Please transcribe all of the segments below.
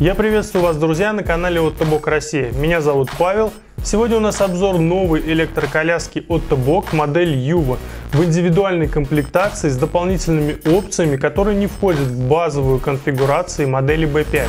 Я приветствую вас, друзья, на канале Ottobock Россия. Меня зовут Павел. Сегодня у нас обзор новой электроколяски Ottobock модель Юва в индивидуальной комплектации с дополнительными опциями, которые не входят в базовую конфигурацию модели B5.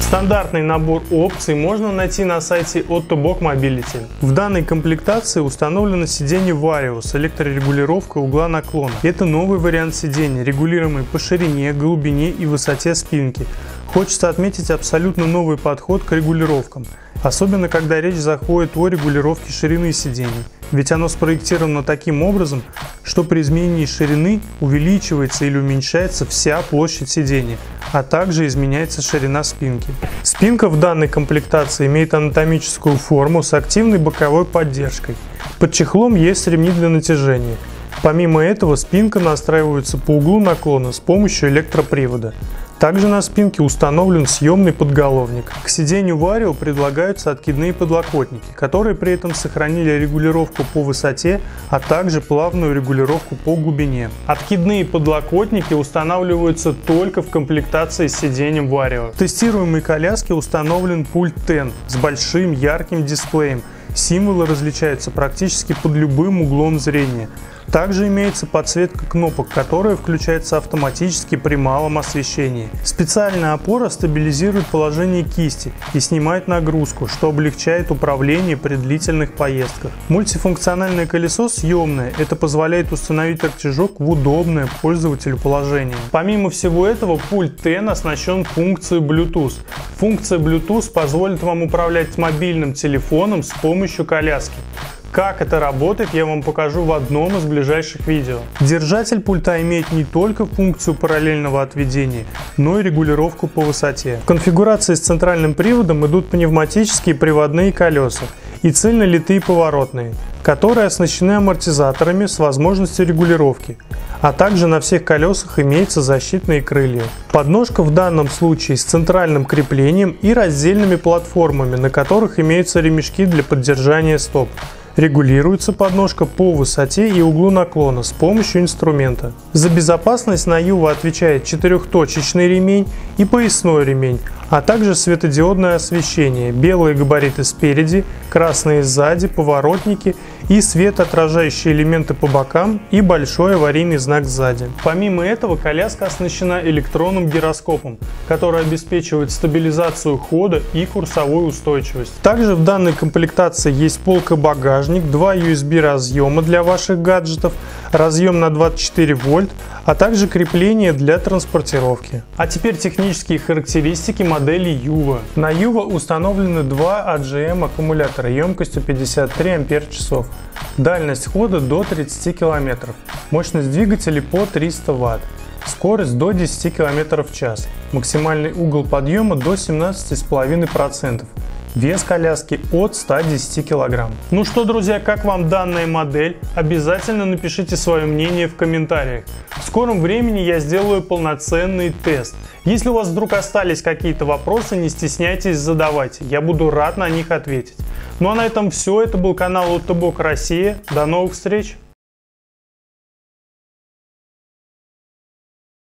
Стандартный набор опций можно найти на сайте Ottobock Mobility. В данной комплектации установлено сиденье Vario с электрорегулировкой угла наклона. Это новый вариант сидения, регулируемый по ширине, глубине и высоте спинки. Хочется отметить абсолютно новый подход к регулировкам, особенно когда речь заходит о регулировке ширины сидений. Ведь оно спроектировано таким образом, что при изменении ширины увеличивается или уменьшается вся площадь сидения, а также изменяется ширина спинки. Спинка в данной комплектации имеет анатомическую форму с активной боковой поддержкой. Под чехлом есть ремни для натяжения. Помимо этого, спинка настраивается по углу наклона с помощью электропривода. Также на спинке установлен съемный подголовник. К сиденью Vario предлагаются откидные подлокотники, которые при этом сохранили регулировку по высоте, а также плавную регулировку по глубине. Откидные подлокотники устанавливаются только в комплектации с сиденьем Vario. В тестируемой коляске установлен пульт Ten с большим ярким дисплеем. Символы различаются практически под любым углом зрения. Также имеется подсветка кнопок, которая включается автоматически при малом освещении. Специальная опора стабилизирует положение кисти и снимает нагрузку, что облегчает управление при длительных поездках. Мультифункциональное колесо съемное, это позволяет установить рычажок в удобное пользователю положение. Помимо всего этого, пульт Ten оснащен функцией Bluetooth. Функция Bluetooth позволит вам управлять мобильным телефоном с помощью коляски. Как это работает, я вам покажу в одном из ближайших видео. Держатель пульта имеет не только функцию параллельного отведения, но и регулировку по высоте. В конфигурации с центральным приводом идут пневматические приводные колеса и цельнолитые поворотные, которые оснащены амортизаторами с возможностью регулировки, а также на всех колесах имеются защитные крылья. Подножка в данном случае с центральным креплением и раздельными платформами, на которых имеются ремешки для поддержания стоп. Регулируется подножка по высоте и углу наклона с помощью инструмента. За безопасность на Юва отвечает четырехточечный ремень и поясной ремень, а также светодиодное освещение, белые габариты спереди, красные сзади, поворотники и светоотражающие элементы по бокам и большой аварийный знак сзади. Помимо этого, коляска оснащена электронным гироскопом, который обеспечивает стабилизацию хода и курсовую устойчивость. Также в данной комплектации есть полка багажник, два USB разъема для ваших гаджетов, разъем на 24 вольт, а также крепление для транспортировки. А теперь технические характеристики модели Юва. На Юва установлены два AGM аккумулятора емкостью 53 ампер-часов. Дальность хода до 30 км. Мощность двигателей по 300 Вт. Скорость до 10 км в час. Максимальный угол подъема до 17,5%. Вес коляски от 110 кг. Ну что, друзья, как вам данная модель? Обязательно напишите свое мнение в комментариях. В скором времени я сделаю полноценный тест. Если у вас вдруг остались какие-то вопросы, не стесняйтесь, задавайте. Я буду рад на них ответить. Ну а на этом все. Это был канал Ottobock Россия. До новых встреч!